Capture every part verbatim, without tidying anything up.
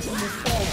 Dominating the force.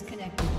disconnected.